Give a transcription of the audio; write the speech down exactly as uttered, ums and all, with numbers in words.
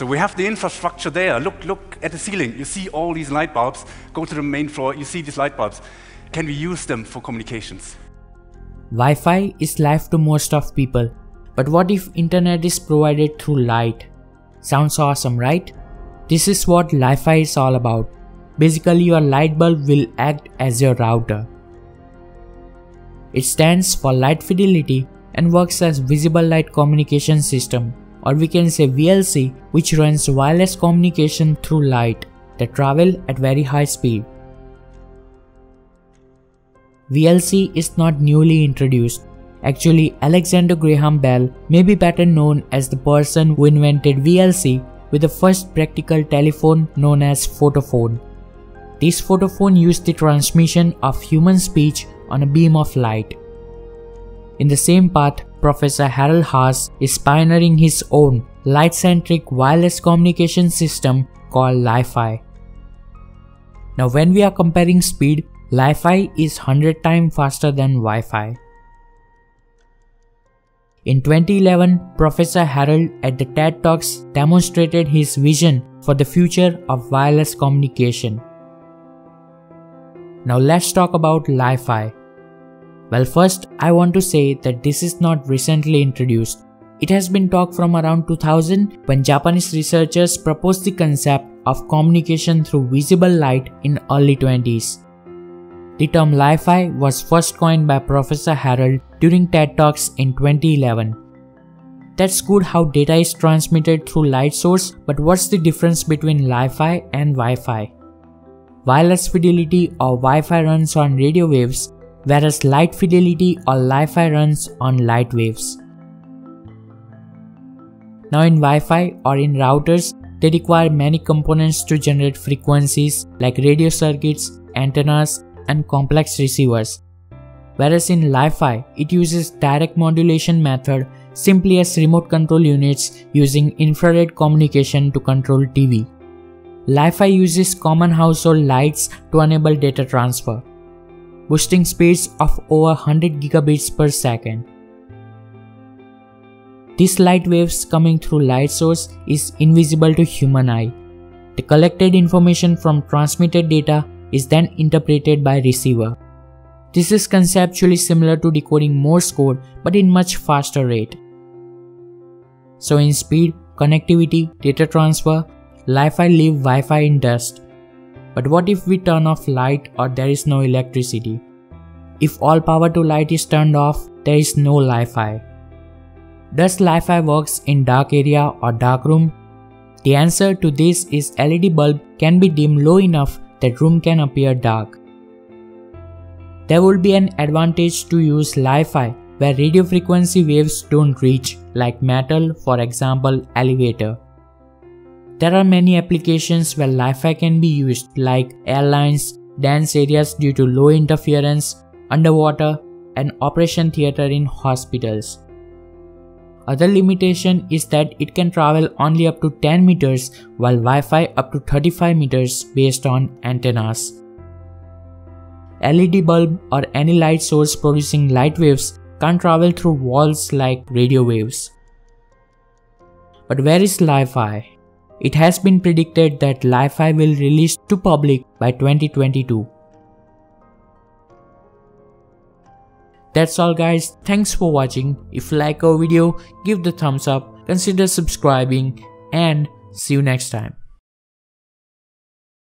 So we have the infrastructure there. Look, look at the ceiling. You see all these light bulbs. Go to the main floor, you see these light bulbs. Can we use them for communications? Wi-Fi is life to most of people. But what if internet is provided through light? Sounds awesome, right? This is what Li-Fi is all about. Basically, your light bulb will act as your router. It stands for light fidelity and works as visible light communication system, or we can say V L C, which runs wireless communication through light that travel at very high speed. V L C is not newly introduced. Actually, Alexander Graham Bell may be better known as the person who invented V L C with the first practical telephone known as photophone. This photophone used the transmission of human speech on a beam of light. In the same path, Professor Harald Haas is pioneering his own light-centric wireless communication system called Li-Fi. Now, when we are comparing speed, Li-Fi is one hundred times faster than Wi-Fi. In twenty eleven, Professor Harald at the TED Talks demonstrated his vision for the future of wireless communication. Now let's talk about Li-Fi. Well, first I want to say that this is not recently introduced. It has been talked from around two thousand when Japanese researchers proposed the concept of communication through visible light in early twenties. The term Li-Fi was first coined by Professor Harald during TED Talks in twenty eleven. That's good how data is transmitted through light source, but what's the difference between Li-Fi and Wi-Fi? Wireless fidelity or Wi-Fi runs on radio waves, whereas light fidelity or Li-Fi runs on light waves. Now in Wi-Fi or in routers, they require many components to generate frequencies like radio circuits, antennas, and complex receivers. Whereas in Li-Fi, it uses direct modulation method simply as remote control units using infrared communication to control T V. Li-Fi uses common household lights to enable data transfer, boosting speeds of over one hundred gigabits per second. These light waves coming through light source is invisible to human eye. The collected information from transmitted data is then interpreted by receiver. This is conceptually similar to decoding Morse code but in much faster rate. So in speed, connectivity, data transfer, Li-Fi leave Wi-Fi in dust. But what if we turn off light or there is no electricity? If all power to light is turned off, there is no Li-Fi. Does Li-Fi works in dark area or dark room? The answer to this is L E D bulb can be dimmed low enough that room can appear dark. There would be an advantage to use Li-Fi where radio frequency waves don't reach, like metal, for example, elevator. There are many applications where Li-Fi can be used, like airlines, dense areas due to low interference, underwater, and operation theater in hospitals. Other limitation is that it can travel only up to ten meters while Wi-Fi up to thirty-five meters based on antennas. L E D bulb or any light source producing light waves can't travel through walls like radio waves. But where is Li-Fi? It has been predicted that Li-Fi will release to public by twenty twenty-two. That's all guys, thanks for watching. If you like our video, give the thumbs up, consider subscribing, and see you next time.